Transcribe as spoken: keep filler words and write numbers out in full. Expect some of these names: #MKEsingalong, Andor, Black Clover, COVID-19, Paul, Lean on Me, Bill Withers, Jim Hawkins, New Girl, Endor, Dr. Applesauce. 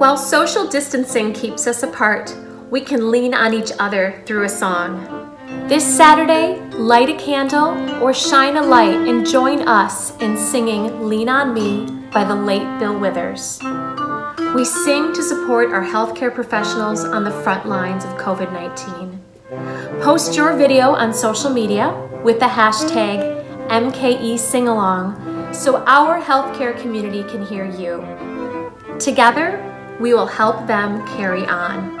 While social distancing keeps us apart, we can lean on each other through a song. This Saturday, light a candle or shine a light and join us in singing Lean On Me by the late Bill Withers. We sing to support our healthcare professionals on the front lines of COVID nineteen. Post your video on social media with the hashtag M K E Singalong so our healthcare community can hear you. Together, we will help them carry on.